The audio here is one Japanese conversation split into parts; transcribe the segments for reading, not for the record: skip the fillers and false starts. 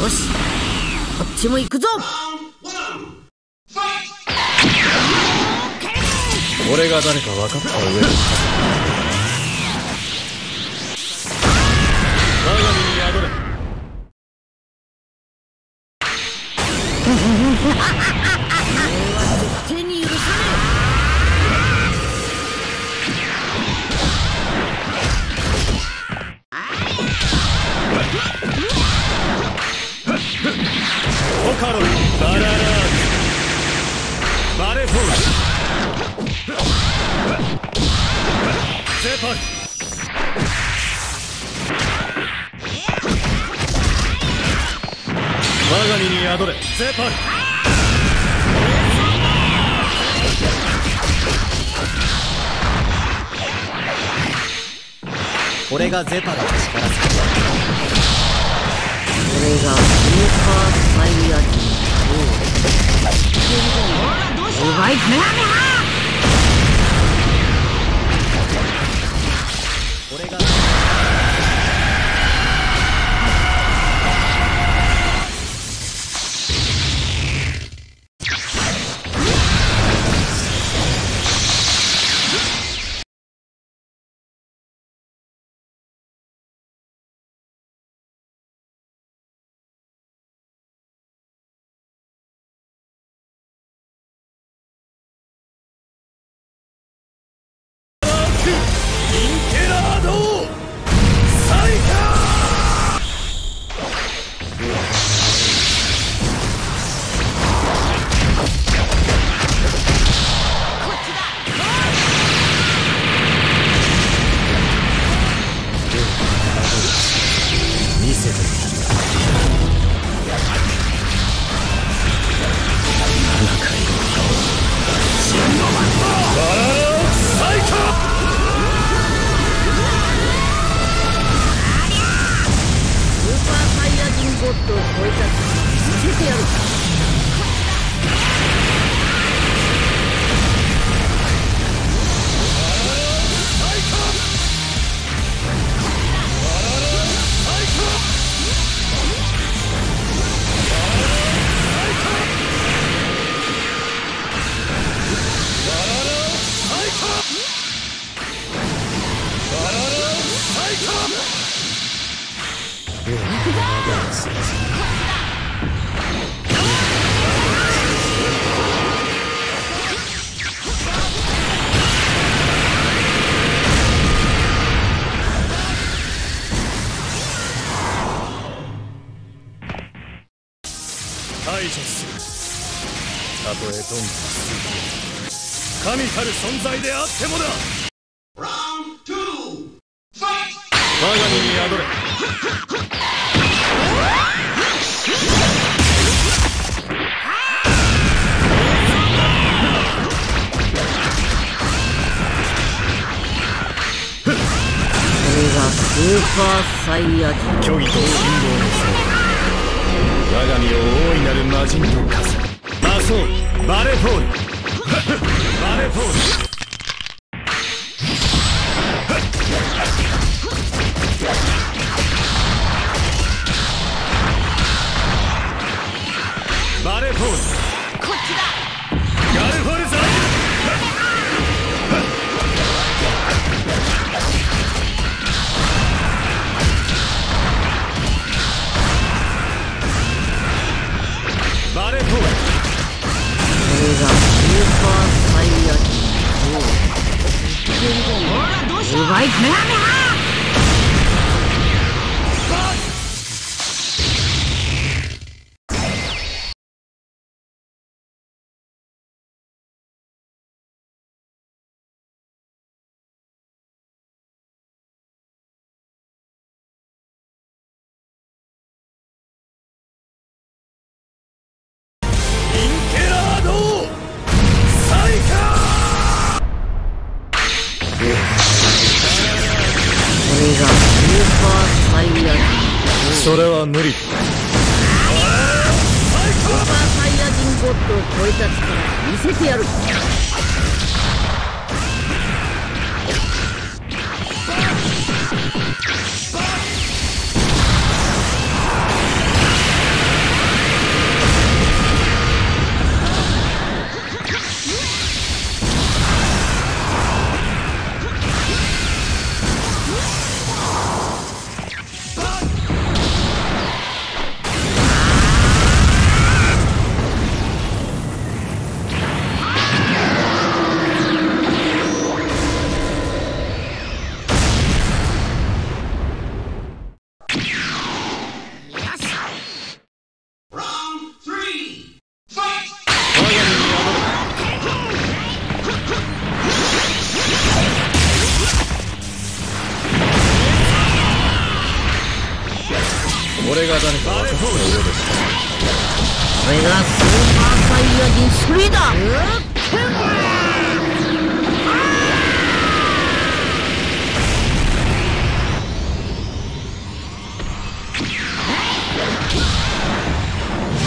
よし、こっちも行くぞ。俺が誰か分かった上で我が身に宿れ。手に許さねえ。オカロンバララーバレフォーゼパイ。我が身に宿れゼパル。これがゼパラの力さ。これがスーパーサイヤ人。お前くらめ！これが神たる存在であってもだ。我が身に宿れ。これがスーパーサイヤ人。虚偽と信号の差。我が身を大いなる魔人と化す。魔装バレフォール。バレフォール。バレフォール。こっちだ。ガルフォルザー。バレフォール。これがスーパーサイヤ人。おう。奪いくらめは。それは無理。スーパーサイヤ人ゴッドを超えた力見せてやる。俺が誰か分かったようです。これがスーパーサイヤ人3だ。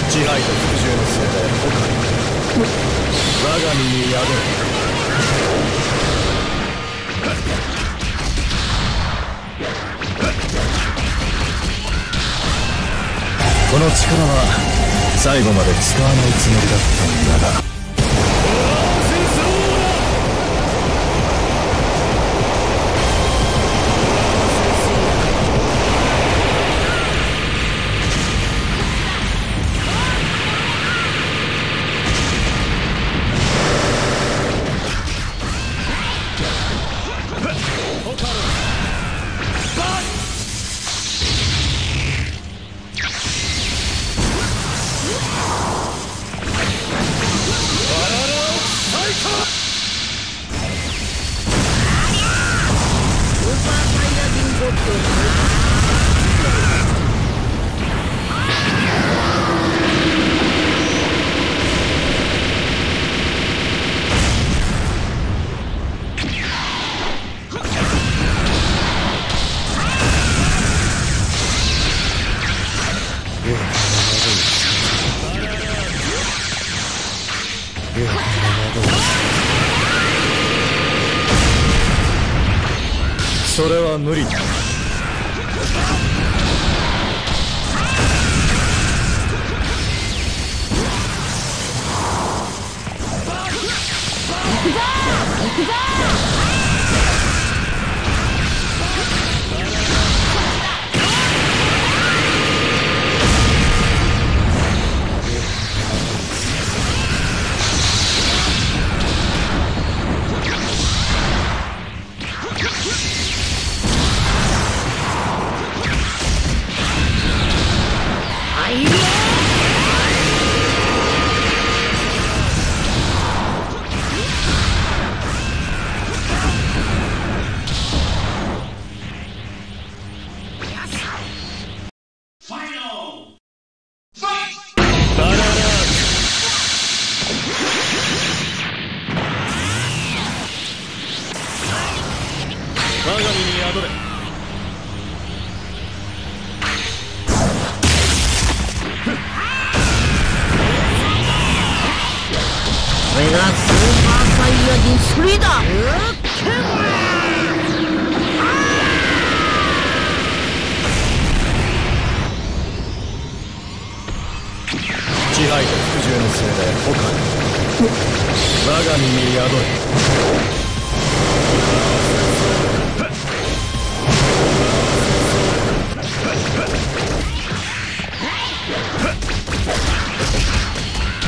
自害と服従の末で他に我が身に宿る。この力は最後まで使わないつもりだったんだが、それは無理だ。それは無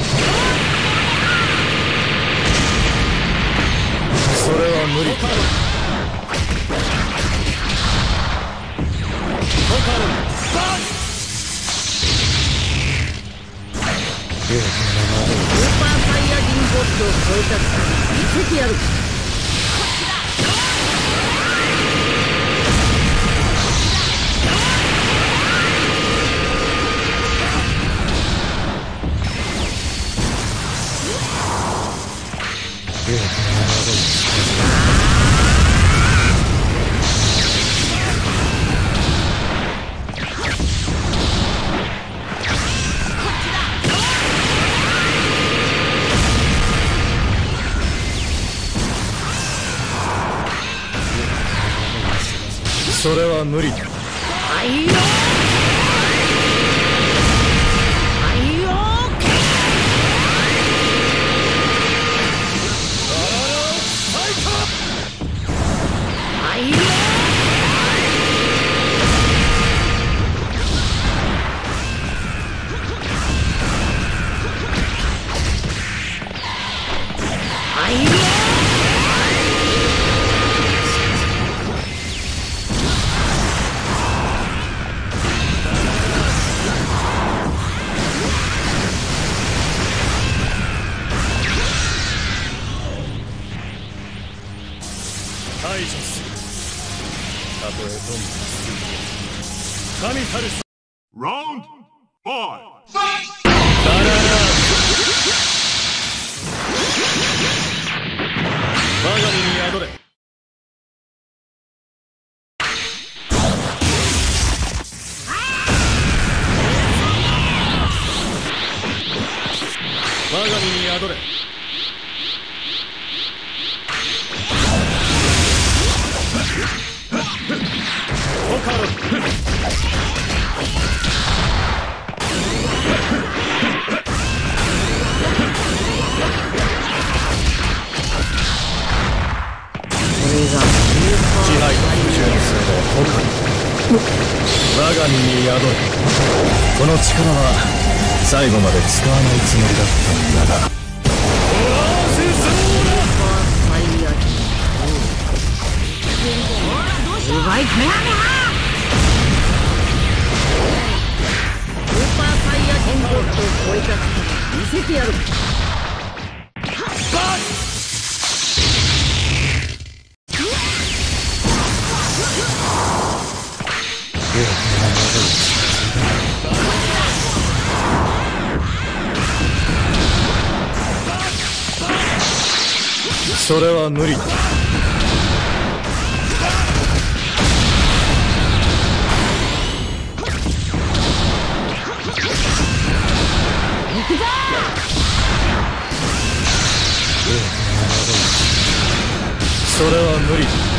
理だ。それは無理だ。スーパーサイヤ人ゴッドを超えたら見せてやる。それは無理だ。神たるラウンド5に宿れ。我が身に宿れ。オカロ支配の純粋のオカロ。我が身に宿れ。この力は最後まで使わないつもりだったんだが。それは無理だ。それは無理だ。